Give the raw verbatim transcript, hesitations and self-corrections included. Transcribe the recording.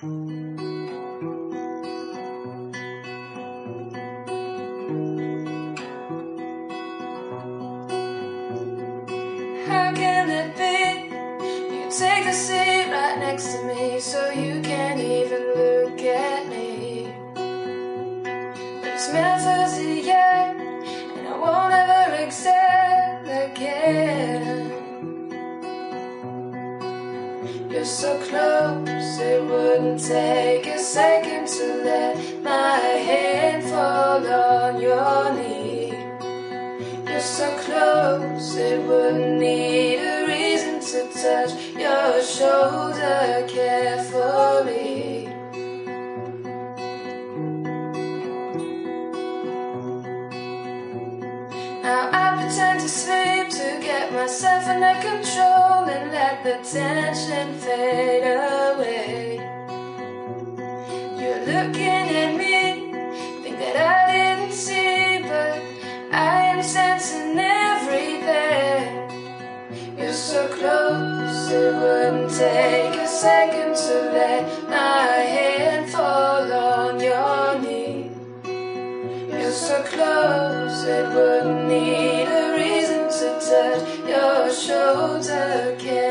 How can it be? You take a seat right next to me, so you can't even look at me. But it smells as a yeah, and I won't ever excel again. You're so close, it wouldn't take a second to let my hand fall on your knee. You're so close, it wouldn't need a reason to touch your shoulder carefully. Now I pretend to sleep to get myself under control and let the tension fade away. You're looking at me, think that I didn't see, but I am sensing everything. You're so close, it wouldn't take a second to let my hand fall on your knee. You're so close, it wouldn't need a reason to touch your shoulder again.